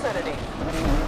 vicinity.